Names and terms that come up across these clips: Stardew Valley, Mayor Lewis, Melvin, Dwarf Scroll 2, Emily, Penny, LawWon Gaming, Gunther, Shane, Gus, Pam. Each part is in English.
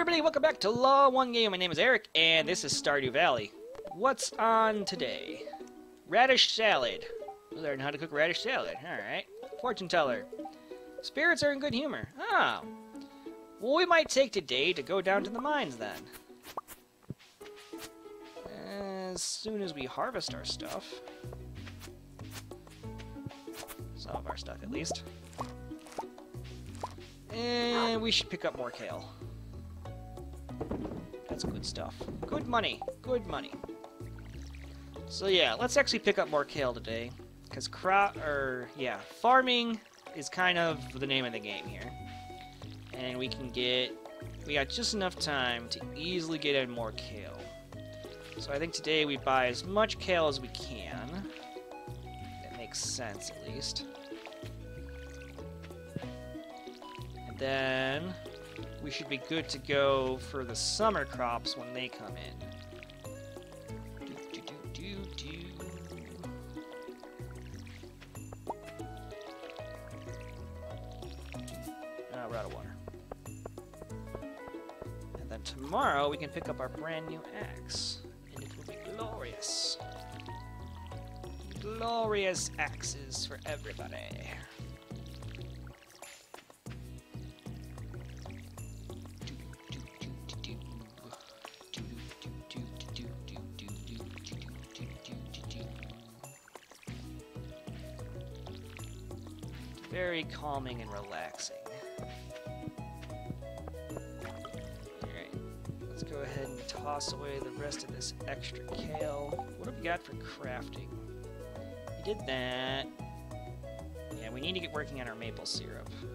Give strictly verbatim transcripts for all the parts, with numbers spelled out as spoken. everybody, welcome back to LawWon Gaming. My name is Eric, and this is Stardew Valley. What's on today? Radish salad. We learned how to cook radish salad. Alright. Fortune teller. Spirits are in good humor. Oh. Well, we might take today to go down to the mines, then. As soon as we harvest our stuff. Some of our stuff, at least. And we should pick up more kale. That's good stuff. Good money. Good money. So yeah, let's actually pick up more kale today, because crop, or yeah, farming is kind of the name of the game here. And we can get, we got just enough time to easily get in more kale. So I think today we buy as much kale as we can. That makes sense, at least. Then we should be good to go for the summer crops when they come in. Do, do, do, do, do. Oh, we're out of water. And then tomorrow we can pick up our brand new axe. And it will be glorious. Glorious axes for everybody. Very calming and relaxing. Alright, let's go ahead and toss away the rest of this extra kale. What have we got for crafting? We did that. Yeah, we need to get working on our maple syrup. For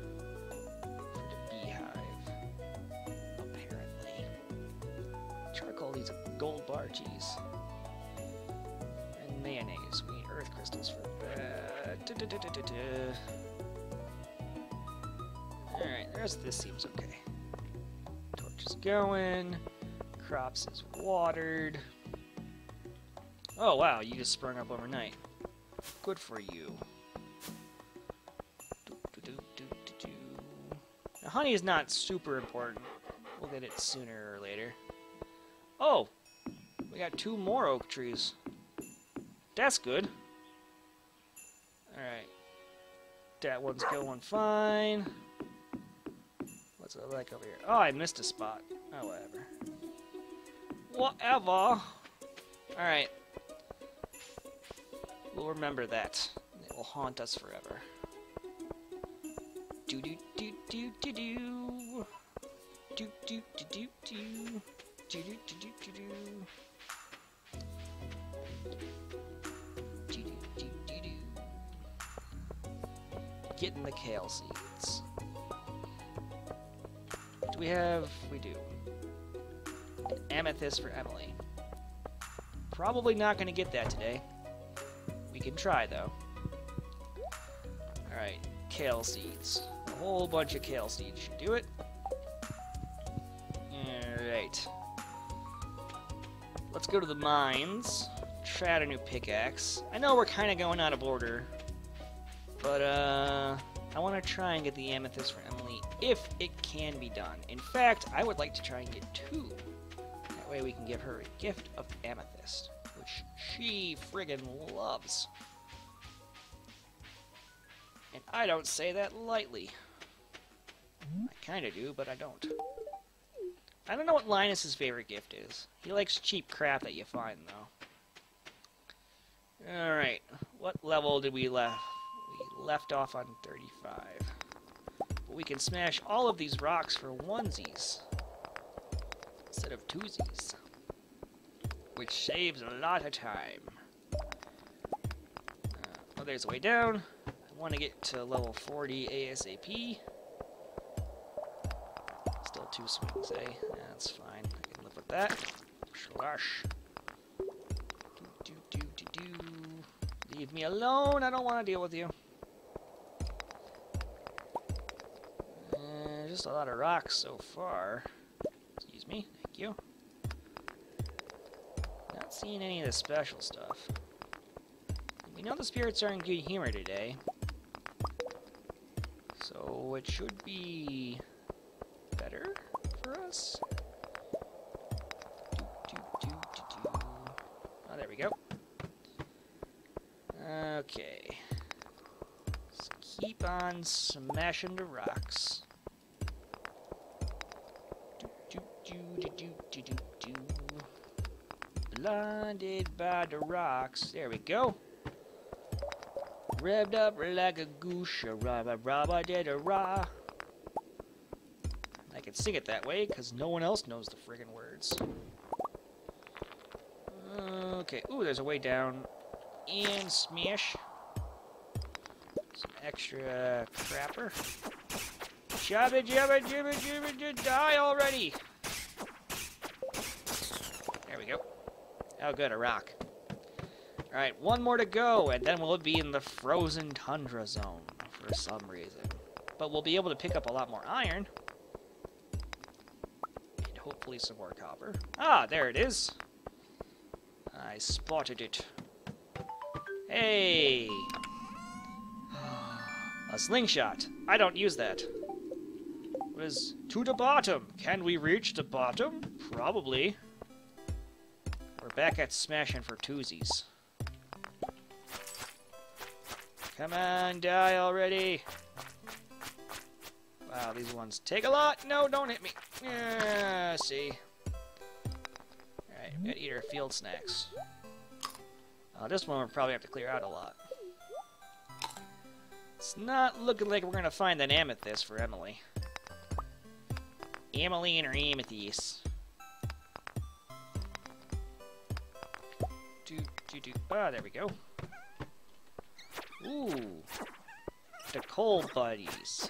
the beehive. Apparently. Charcoal needs a gold bar cheese. And mayonnaise. We need earth crystals for that. Da -da -da -da -da -da. Alright, the rest of this seems okay. Torch is going. Crops is watered. Oh wow, you just sprung up overnight. Good for you. Do, do, do, do, do, do. Now, honey is not super important. We'll get it sooner or later. Oh! We got two more oak trees. That's good. Alright. That one's going fine. What's it like over here? Oh, I missed a spot. Oh, whatever. Whatever. Alright. We'll remember that. It will haunt us forever. Do do do do do do. Do do do do do. Do do do do do do. Do do do do do. Getting the kale seeds. Do we have... we do. An amethyst for Emily. Probably not going to get that today. We can try, though. Alright, kale seeds. A whole bunch of kale seeds should do it. Alright. Let's go to the mines. Try out a new pickaxe. I know we're kind of going out of order. But, uh... I want to try and get the amethyst for Emily if it can be done. In fact, I would like to try and get two. That way we can give her a gift of amethyst, which she friggin' loves. And I don't say that lightly. I kinda do, but I don't. I don't know what Linus's favorite gift is. He likes cheap crap that you find, though. Alright, what level did we left? Left off on thirty-five. But we can smash all of these rocks for onesies instead of twosies, which saves a lot of time. Uh, oh, there's a way down. I want to get to level forty ASAP. Still two swings, eh? That's fine. I can live with that. Slash. Do, do, do, do, do. Leave me alone. I don't want to deal with you. Just a lot of rocks so far. Excuse me, thank you. Not seeing any of the special stuff. We know the spirits are in good humor today. So it should be better for us? Do, do, do, do, do. Oh, there we go. Okay. Let's keep on smashing the rocks. Do, do, do, do, do, do, do. Blinded by the rocks. There we go. Revved up like a goose, a rabba rabba did a ra. I can sing it that way because no one else knows the friggin' words. Okay, ooh, there's a way down. And smash. Some extra crapper. Jabba jabba jibba jibba, die already! There we go. Oh, good, a rock. Alright, one more to go, and then we'll be in the frozen tundra zone for some reason. But we'll be able to pick up a lot more iron. And hopefully some more copper. Ah, there it is. I spotted it. Hey! A slingshot. I don't use that. It was to the bottom. Can we reach the bottom? Probably. We're back at smashing for twosies. Come on, die already! Wow, these ones take a lot! No, don't hit me! Yeah, see. Alright, we gotta eat our field snacks. Uh, this one we'll probably have to clear out a lot. It's not looking like we're gonna find an amethyst for Emily. Emily and her amethyst. Do, do, do. Ah, there we go. Ooh, the coal buddies,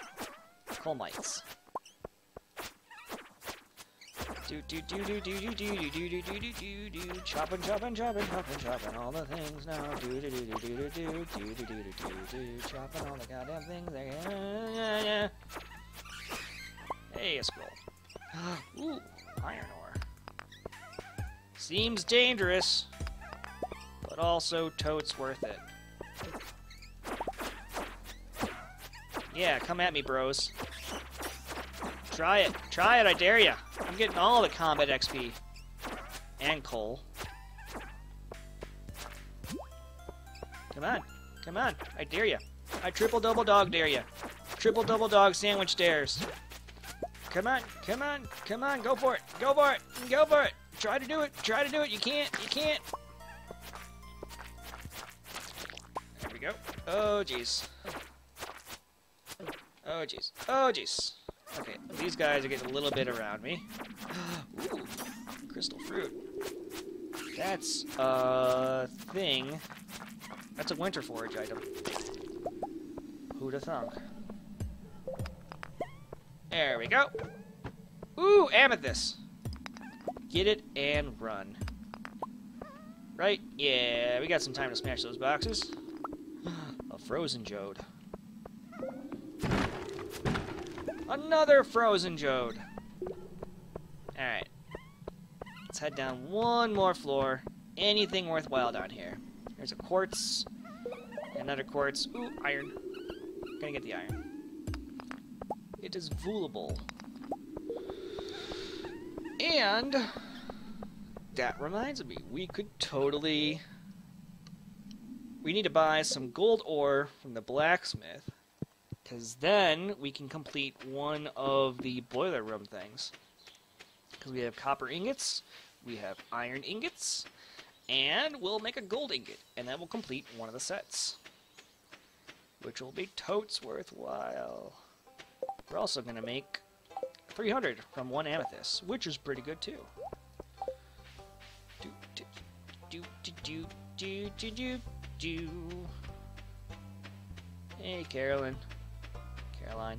coal mites. Do do do do do do do do do do do do do. Chopping, chopping, chopping, chopping, chopping all the things now. Do do do do do do do do do do do. Chopping all the goddamn things. Yeah yeah. Hey, a scroll. Ooh, iron ore. Seems dangerous, but also totes worth it. Yeah, come at me, bros. Try it. Try it, I dare ya. I'm getting all the combat X P. And coal. Come on. Come on. I dare ya. I triple-double dog dare ya. Triple-double dog sandwich dares. Come on. Come on. Come on. Go for it. Go for it. Go for it. Try to do it. Try to do it. You can't. You can't. There we go. Oh, jeez. Oh jeez. Oh jeez. Okay, these guys are getting a little bit around me. Ooh, crystal fruit. That's a thing. That's a winter forage item. Who'da thunk? There we go. Ooh, amethyst. Get it and run. Right? Yeah, we got some time to smash those boxes. A frozen jode. Another frozen jode. Alright. Let's head down one more floor. Anything worthwhile down here. There's a quartz. Another quartz. Ooh, iron. Gonna get the iron. It is vulnerable. And that reminds me, we could totally... We need to buy some gold ore from the blacksmith. Because then we can complete one of the boiler room things. Because we have copper ingots, we have iron ingots, and we'll make a gold ingot. And that will complete one of the sets. Which will be totes worthwhile. We're also going to make three hundred from one amethyst, which is pretty good too. Do, do, do, do, do, do, do, do. Hey, Carolyn. Caroline.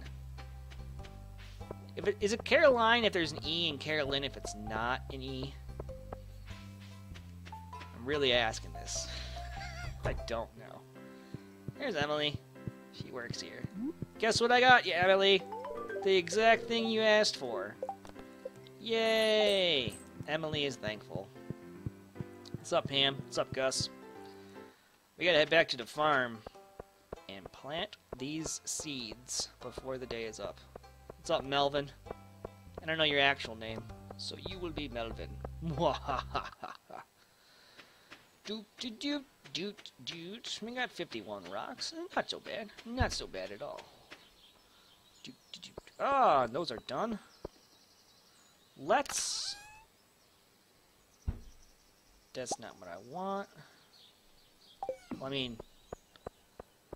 If it, is it Caroline if there's an E and Carolyn if it's not an E? I'm really asking this. I don't know. Here's Emily. She works here. Guess what I got you, Emily? The exact thing you asked for. Yay! Emily is thankful. What's up, Pam? What's up, Gus? We gotta head back to the farm and plant these seeds before the day is up. What's up, Melvin? I don't know your actual name, so you will be Melvin. Doot doot doot doot doot. We got fifty-one rocks. Not so bad. Not so bad at all. Doot doot doot. Ah, those are done. Let's. That's not what I want. Well, I mean,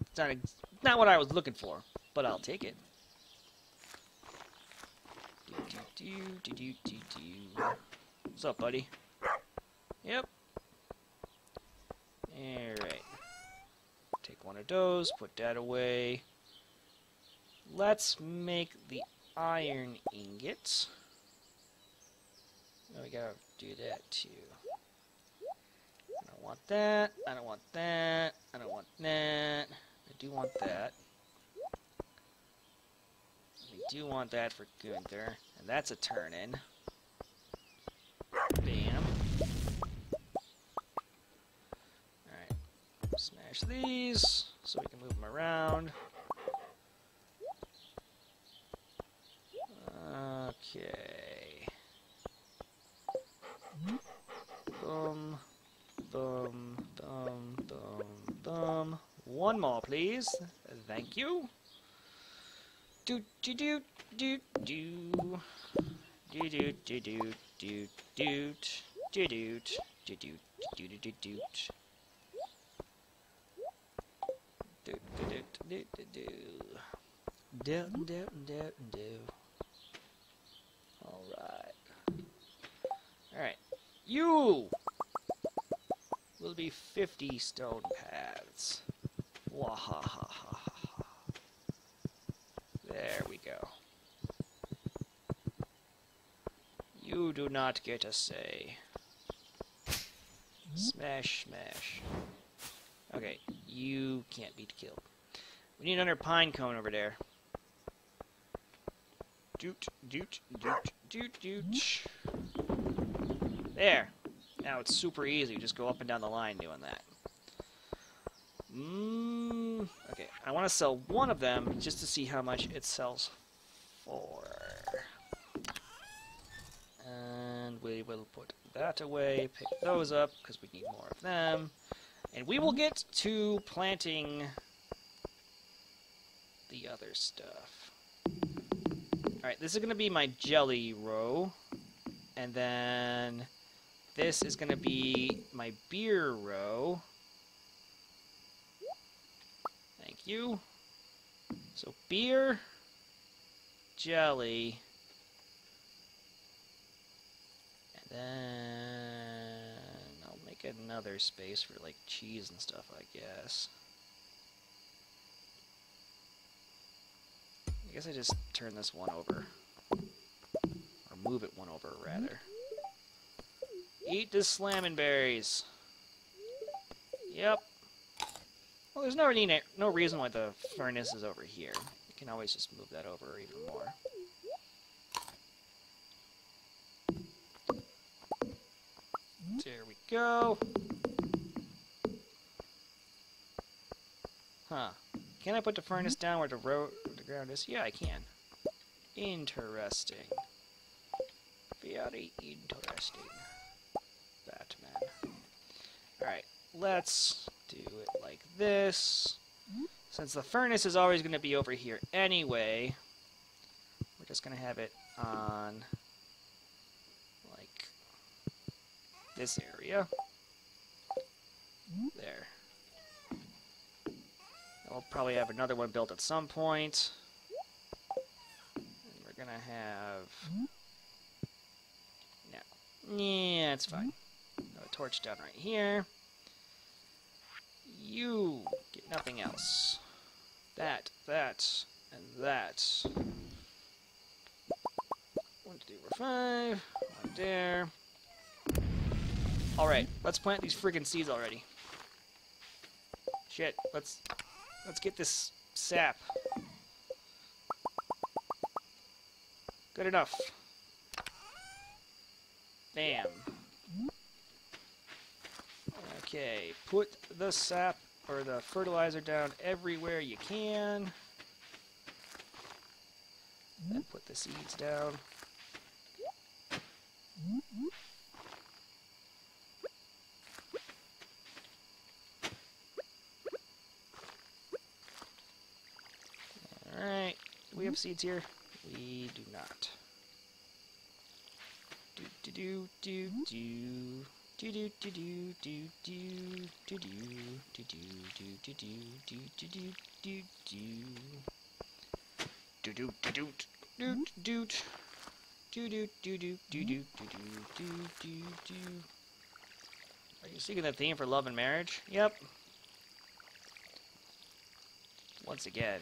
it's not ex not what I was looking for, but I'll take it. Do, do, do, do, do. What's up, buddy? Yep. Alright. Take one of those, put that away. Let's make the iron ingots. Oh, we gotta do that too. I don't want that. I don't want that. I don't want that. I do want that. We do want that for Gunther. And that's a turn in. Bam. Alright. Smash these so we can move them around. Okay. Boom. Boom. Boom. Boom. Boom. One more, please. Thank you. Do do do do do do do do do do do do do do do do do do do do do do. All right, all right. You will be fifty stone paths. Wahahaha. There we go. You do not get a say. Smash, smash. Okay, you can't be killed. We need another pine cone over there. Doot, doot, doot, doot, doot. There. Now it's super easy. Just go up and down the line doing that. Mmm. Okay, I want to sell one of them just to see how much it sells for. And we will put that away, pick those up because we need more of them. And we will get to planting the other stuff. Alright, this is going to be my jelly row. And then this is going to be my beer row. You. So beer, jelly, and then I'll make another space for like cheese and stuff, I guess. I guess I just turn this one over. Or move it one over, rather. Eat the slammin' berries. Yep. Well, there's no need, no reason why the furnace is over here. You can always just move that over even more. There we go. Huh. Can I put the furnace down where the road, where the ground is? Yeah, I can. Interesting. Very interesting. Batman. Alright, let's do it like this. Since the furnace is always going to be over here anyway, we're just going to have it on like this area. There. I'll probably have another one built at some point. And we're going to have... No. Yeah, it's fine. Another torch down right here. You get nothing else. That, that, and that. One, two, three, four, five. One there. Alright, let's plant these friggin' seeds already. Shit, let's let's get this sap. Good enough. Bam. Okay, put the sap or the fertilizer down everywhere you can. Then put the seeds down. Alright, do we have seeds here? We do not. Do do do do do do do do do do do do do do do do do do do do do do do do do do do do do do do do do. Are you seeking that theme for love and marriage? Yep. Once again,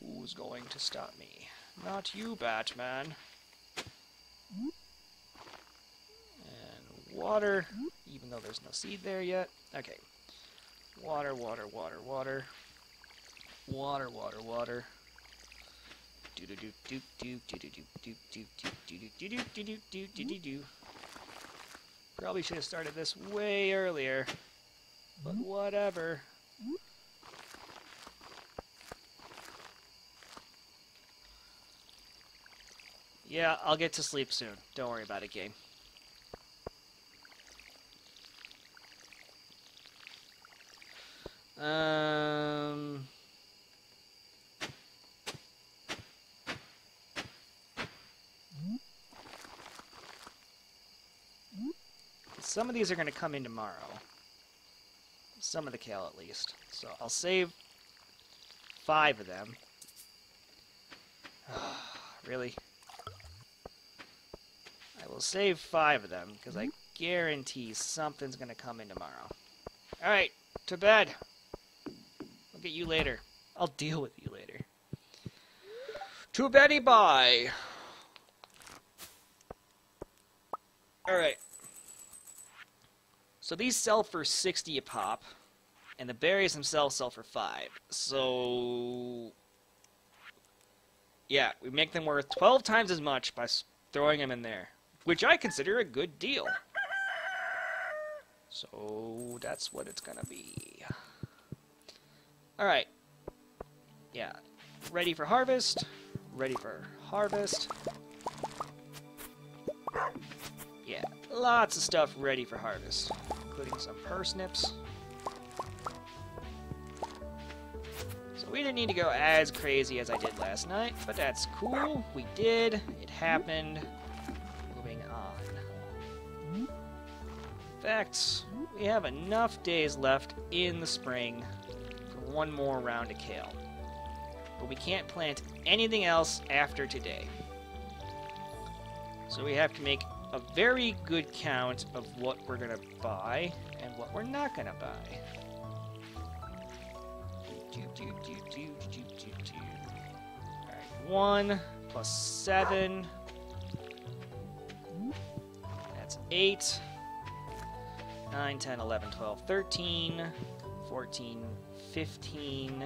who's going to stop me? Not you, Batman. And water, even though there's no seed there yet. Okay. Water, water, water, water. Water, water, water. Do do do do do do do do do do do do do do do do do do. Probably should have started this way earlier, but whatever. Yeah, I'll get to sleep soon. Don't worry about it, game. Um. Some of these are going to come in tomorrow. Some of the kale, at least. So I'll save five of them. Really? I will save five of them, because I guarantee something's going to come in tomorrow. Alright, to bed. Look at you later. I'll deal with you later. To beddy bye. Alright. So these sell for sixty a pop, and the berries themselves sell for five. So, yeah, we make them worth twelve times as much by throwing them in there, which I consider a good deal. So that's what it's gonna be. Alright. Yeah. Ready for harvest. Ready for harvest. Yeah. Lots of stuff ready for harvest, including some parsnips. So we didn't need to go as crazy as I did last night, but that's cool. We did. It happened. Moving on. In fact, we have enough days left in the spring for one more round of kale. But we can't plant anything else after today. So we have to make a very good count of what we're gonna buy and what we're not gonna buy. Alright, one plus seven. That's eight. Nine, ten, eleven, twelve, thirteen, fourteen, fifteen,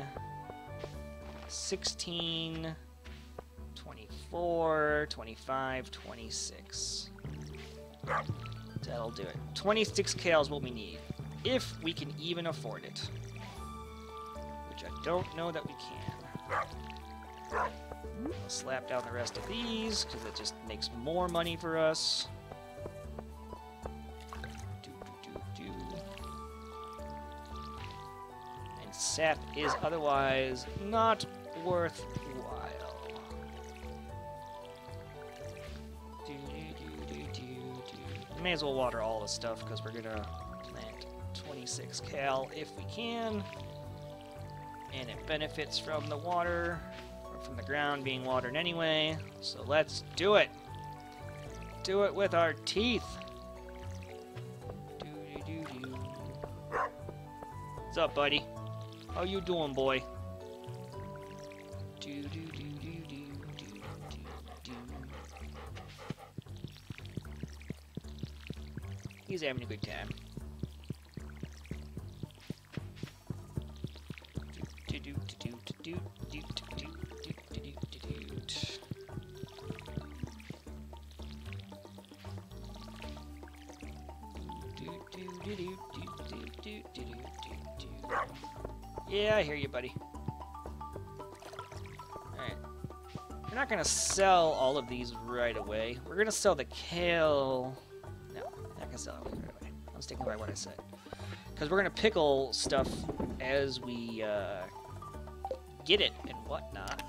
sixteen, twenty-four, twenty-five, twenty-six. That'll do it. twenty-six kales will we need, if we can even afford it. Which I don't know that we can. We'll slap down the rest of these, because it just makes more money for us. Do, do, do, do. And sap is otherwise not worthwhile. May as well water all this stuff because we're gonna plant twenty-six kale if we can, and it benefits from the water or from the ground being watered anyway. So let's do it. Do it with our teeth. Doo-doo-doo-doo. What's up, buddy? How you doing, boy? He's having a good time. Yeah, I hear you, buddy. Alright. We're not gonna sell all of these right away. We're gonna sell the kale that's not what right away. I'm sticking by what I said. Because we're going to pickle stuff as we uh, get it and whatnot.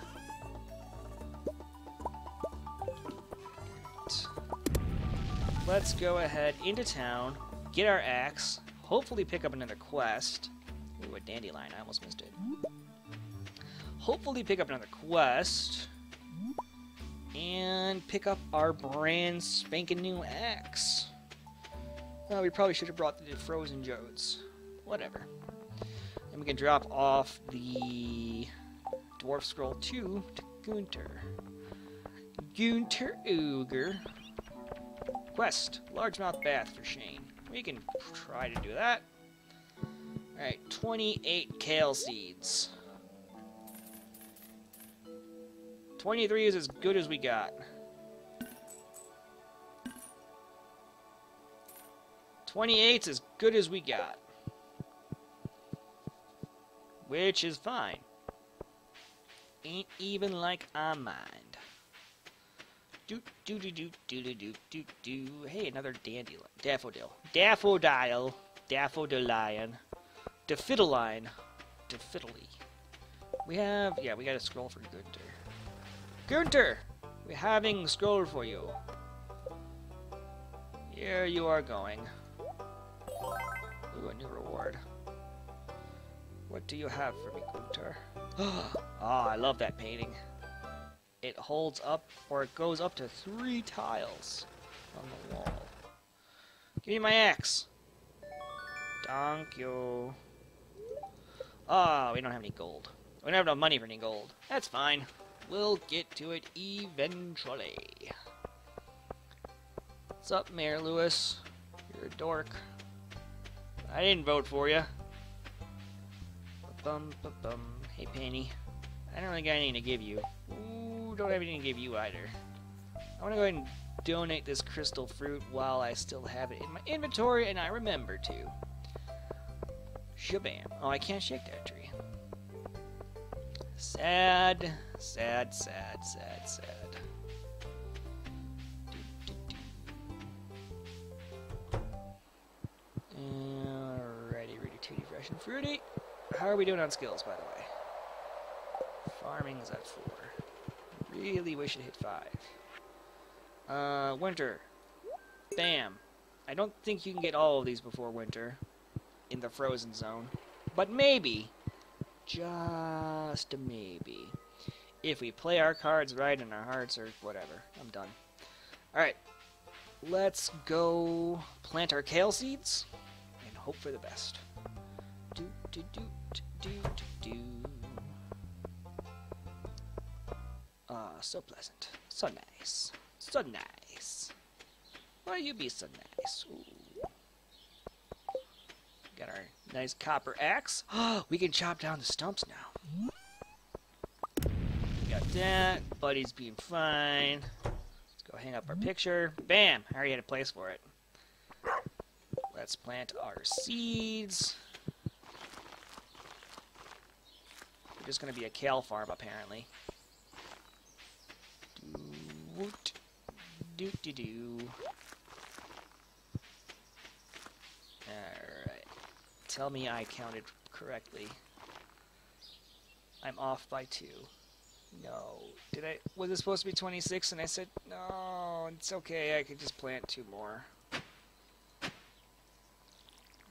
Let's go ahead into town, get our axe, hopefully pick up another quest. Ooh, a dandelion. I almost missed it. Hopefully pick up another quest. And pick up our brand spanking new axe. Well, we probably should have brought the frozen jodes. Whatever. And we can drop off the Dwarf Scroll two to Gunther. Gunther Ogre. Quest. Largemouth bath for Shane. We can try to do that. Alright, twenty-eight kale seeds. twenty-three is as good as we got. twenty-eight is as good as we got. Which is fine. Ain't even like I mind. Do do do do do do do do do. Hey, another dandelion. Daffodil. Daffodil. Daffodilion. Daffodilion. Daffodily. We have. Yeah, we got a scroll for Gunther. Gunther, we're having a scroll for you. Here you are going. Ooh, a new reward. What do you have for me, Gunther? Ah, oh, I love that painting. It holds up, or it goes up to three tiles on the wall. Give me my axe. Thank you. Ah, oh, we don't have any gold. We don't have no money for any gold. That's fine. We'll get to it eventually. What's up, Mayor Lewis? You're a dork. I didn't vote for you. Ba-bum, ba-bum. Hey, Penny. I don't really got anything to give you. Ooh, don't have anything to give you either. I want to go ahead and donate this crystal fruit while I still have it in my inventory, and I remember to. Shabam. Oh, I can't shake that tree. Sad, sad, sad, sad, sad. Do, do, do. Alrighty, ready, tooty, fresh and fruity. How are we doing on skills, by the way? Farming's at four. Really wish it hit five. Uh, winter. Bam. I don't think you can get all of these before winter in the frozen zone, but maybe. Just maybe. If we play our cards right and our hearts or whatever. I'm done. Alright. Let's go plant our kale seeds and hope for the best. Do, do, do, do, do, do. Ah, so pleasant. So nice. So nice. Why you be so nice? Ooh. Got our nice copper axe. We can chop down the stumps now. We got that. Buddy's being fine. Let's go hang up our picture. Bam! I already had a place for it. Let's plant our seeds. We're just going to be a kale farm, apparently. Do-do-do. Alright. Tell me I counted correctly. I'm off by two. No. Did I? Was it supposed to be twenty-six? And I said, no, it's okay. I could just plant two more.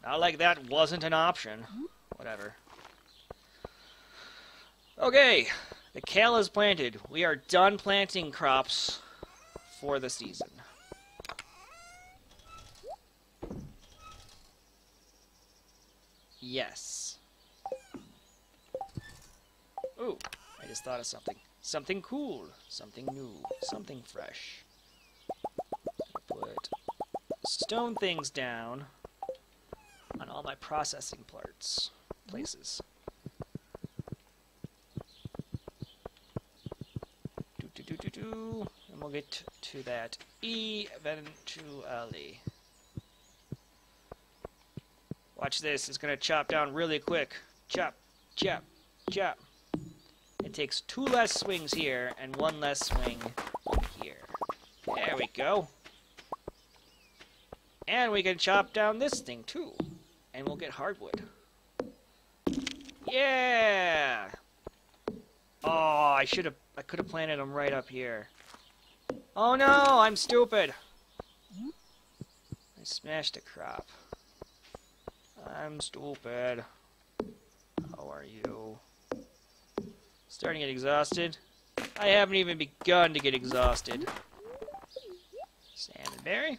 Not like that wasn't an option. Whatever. Okay. The kale is planted. We are done planting crops for the season. Yes. Ooh, I just thought of something. Something cool. Something new. Something fresh. Put stone things down on all my processing parts. Places. Do, do, do, do, do. And we'll get to that eventually. Watch this. It's going to chop down really quick. Chop, chop, chop. It takes two less swings here and one less swing here. There we go. And we can chop down this thing too. And we'll get hardwood. Yeah! Oh, I should have. I could have planted them right up here. Oh no, I'm stupid. I smashed a crop. I'm stupid. How are you? Starting to get exhausted? I haven't even begun to get exhausted. Salmon berry.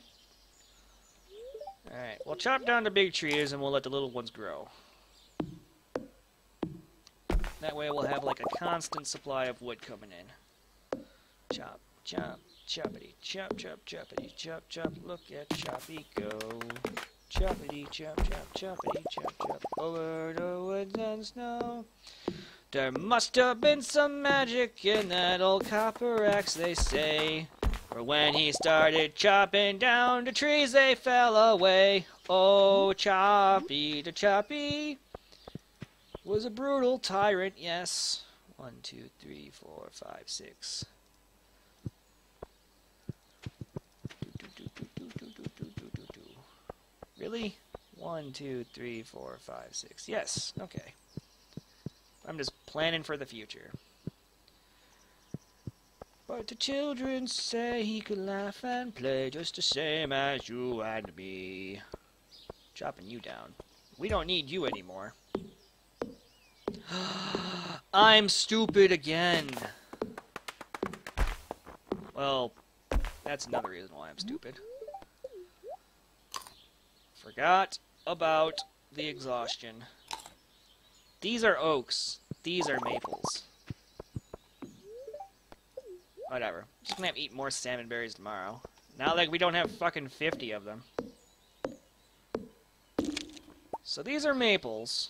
Alright, we'll chop down the big trees and we'll let the little ones grow. That way we'll have like a constant supply of wood coming in. Chop, chop, choppity, chop, chop, choppity, chop, chop, look at Choppy go. Choppity, chop, chop, choppity, chop, chop, over the woods and snow. There must have been some magic in that old copper axe, they say. For when he started chopping down the trees, they fell away. Oh, Choppy the Choppy was a brutal tyrant, yes. One, two, three, four, five, six. Really? One, two, three, four, five, six. Yes, okay. I'm just planning for the future. But the children say he could laugh and play just the same as you and me. Chopping you down. We don't need you anymore. I'm stupid again. Well, that's another reason why I'm stupid. Forgot about the exhaustion. These are oaks. These are maples. Whatever. Just gonna have to eat more salmon berries tomorrow. Not like we don't have fucking fifty of them. So these are maples.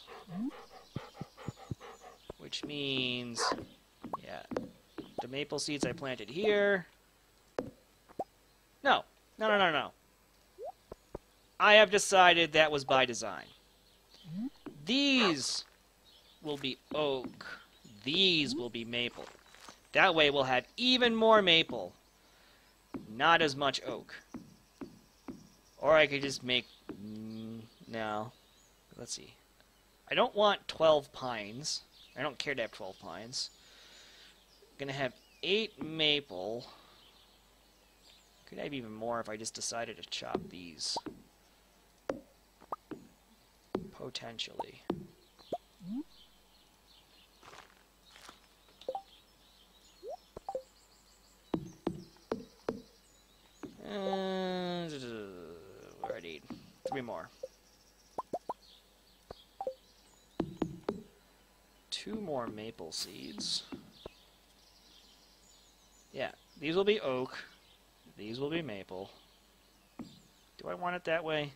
Which means, yeah, the maple seeds I planted here. No, no, no, no, no. I have decided that was by design. These will be oak. These will be maple. That way we'll have even more maple. Not as much oak. Or I could just make... No. Let's see. I don't want twelve pines. I don't care to have twelve pines. I'm going to have eight maple. Could I have even more if I just decided to chop these? Potentially. Uh, what do I need? Three more. Two more maple seeds. Yeah, these will be oak. These will be maple. Do I want it that way?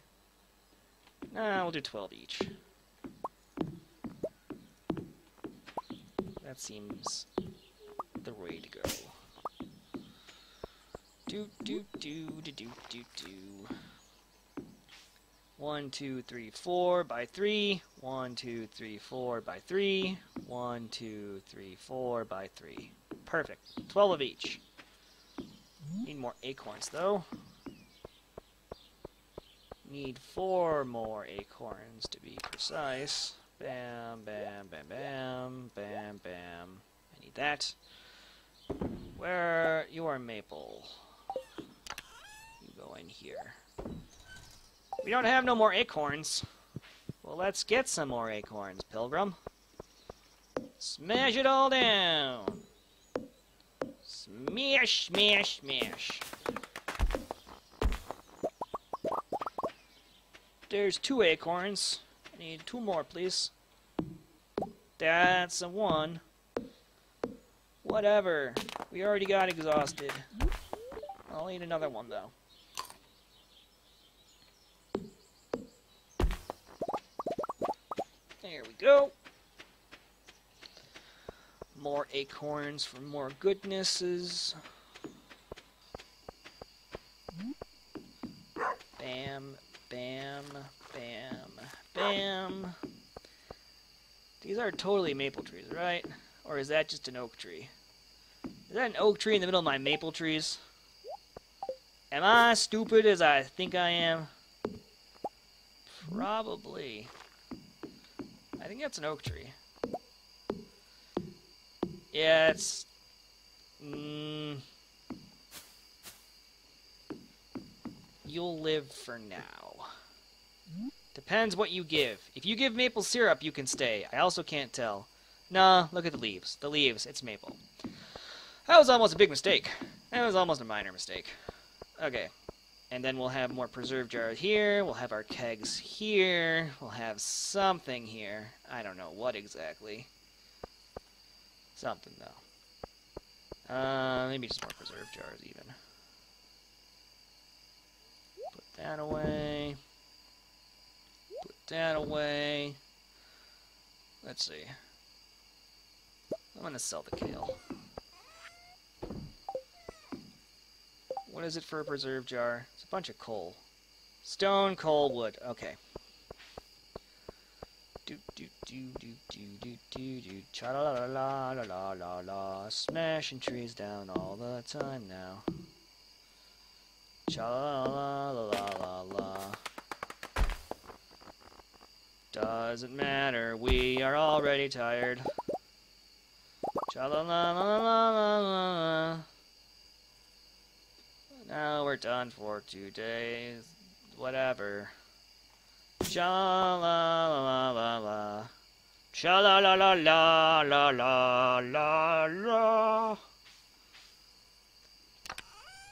Nah, we'll do twelve each. That seems the way to go. Do do do do do do do. One, two, three, four by three. One, two, three, four by three. One, two, three, four by three. Perfect. Twelve of each. Need more acorns though. Need four more acorns to be precise. Bam, bam, bam, bam, bam, bam. I need that. Where you are maple. Go in here. We don't have no more acorns. Well, let's get some more acorns, pilgrim. Smash it all down. Smash, smash, smash. There's two acorns. I need two more, please. That's a one. Whatever. We already got exhausted. I'll eat another one, though. There we go. More acorns for more goodnesses. Bam, bam, bam, bam. These are totally maple trees, right? Or is that just an oak tree? Is that an oak tree in the middle of my maple trees? Am I stupid as I think I am? Probably. I think that's an oak tree. Yeah, it's... Mm, you'll live for now. Depends what you give. If you give maple syrup, you can stay. I also can't tell. Nah, look at the leaves. The leaves, it's maple. That was almost a big mistake. That was almost a minor mistake. Okay. And then we'll have more preserve jars here. We'll have our kegs here. We'll have something here. I don't know what exactly. Something, though. Uh, maybe just more preserve jars, even. Put that away. Put that away. Let's see. I'm going to sell the kale. What is it for a preserve jar? It's a bunch of coal. Stone, coal, wood. Okay. Do do do do do do do do. Cha la la la la la la la. Smashing trees down all the time now. Cha la la la la la. Doesn't matter. We are already tired. Cha la la la la la la. Now we're done for two days. Whatever. Cha la la la la. Cha la la la la la la la la.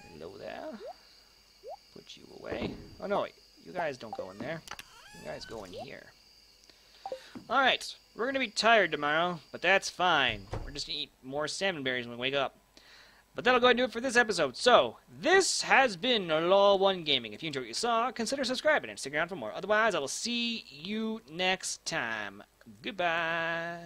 Hello there. Put you away. Oh no, wait. You guys don't go in there. You guys go in here. Alright. We're gonna be tired tomorrow, but that's fine. We're just gonna eat more salmon berries when we wake up. But that'll go ahead and do it for this episode. So, this has been LawWon Gaming. If you enjoyed what you saw, consider subscribing and stick around for more. Otherwise, I will see you next time. Goodbye.